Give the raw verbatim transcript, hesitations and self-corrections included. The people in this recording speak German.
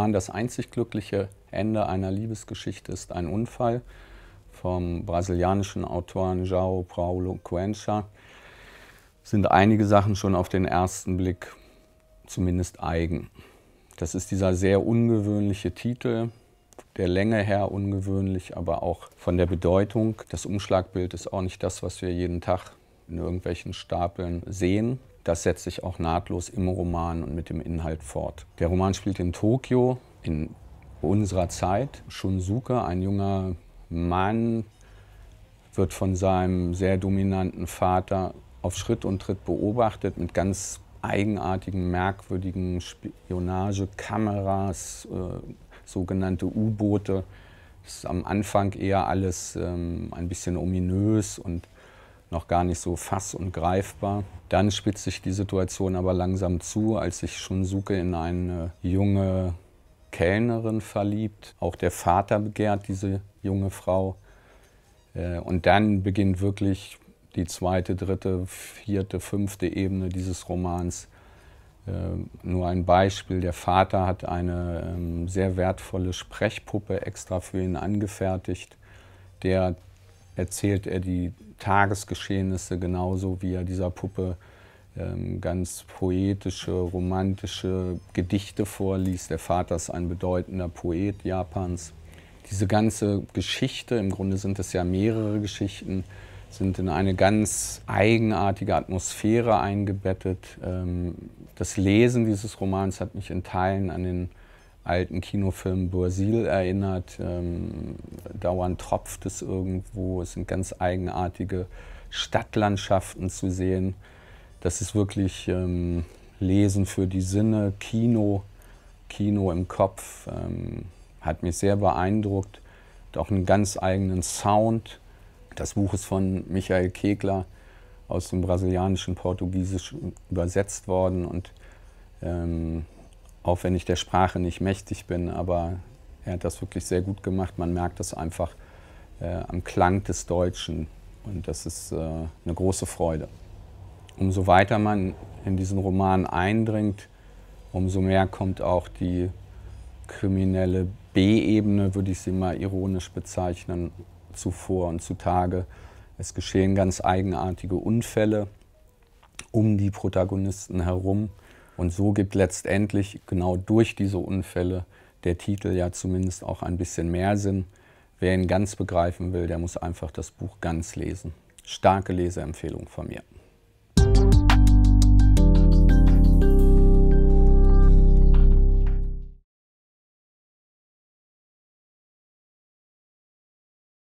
Roman Das einzig glückliche Ende einer Liebesgeschichte ist ein Unfall vom brasilianischen Autor João Paulo Cuenca sind einige Sachen schon auf den ersten Blick zumindest eigen. Das ist dieser sehr ungewöhnliche Titel, der Länge her ungewöhnlich, aber auch von der Bedeutung. Das Umschlagbild ist auch nicht das, was wir jeden Tag in irgendwelchen Stapeln sehen. Das setzt sich auch nahtlos im Roman und mit dem Inhalt fort. Der Roman spielt in Tokio, in unserer Zeit. Shunsuke, ein junger Mann, wird von seinem sehr dominanten Vater auf Schritt und Tritt beobachtet, mit ganz eigenartigen, merkwürdigen Spionagekameras, äh, sogenannte U-Boote. Das ist am Anfang eher alles ähm, ein bisschen ominös und noch gar nicht so fass- und greifbar. Dann spitzt sich die Situation aber langsam zu, als sich Shunsuke in eine junge Kellnerin verliebt. Auch der Vater begehrt diese junge Frau. Und dann beginnt wirklich die zweite, dritte, vierte, fünfte Ebene dieses Romans. Nur ein Beispiel, der Vater hat eine sehr wertvolle Sprechpuppe extra für ihn angefertigt, der erzählt er die Tagesgeschehnisse genauso, wie er dieser Puppe ähm, ganz poetische, romantische Gedichte vorliest. Der Vater ist ein bedeutender Poet Japans. Diese ganze Geschichte, im Grunde sind es ja mehrere Geschichten, sind in eine ganz eigenartige Atmosphäre eingebettet. Ähm, das Lesen dieses Romans hat mich in Teilen an den alten Kinofilm Brasil erinnert, ähm, dauernd tropft es irgendwo, es sind ganz eigenartige Stadtlandschaften zu sehen. Das ist wirklich ähm, Lesen für die Sinne, Kino, Kino im Kopf, ähm, hat mich sehr beeindruckt, hat auch einen ganz eigenen Sound. Das Buch ist von Michael Kegler aus dem brasilianischen Portugiesisch übersetzt worden und ähm, auch wenn ich der Sprache nicht mächtig bin, aber er hat das wirklich sehr gut gemacht. Man merkt das einfach äh, am Klang des Deutschen und das ist äh, eine große Freude. Umso weiter man in diesen Roman eindringt, umso mehr kommt auch die kriminelle B-Ebene, würde ich sie mal ironisch bezeichnen, zuvor und zutage. Es geschehen ganz eigenartige Unfälle um die Protagonisten herum. Und so gibt letztendlich genau durch diese Unfälle der Titel ja zumindest auch ein bisschen mehr Sinn. Wer ihn ganz begreifen will, der muss einfach das Buch ganz lesen. Starke Leseempfehlung von mir.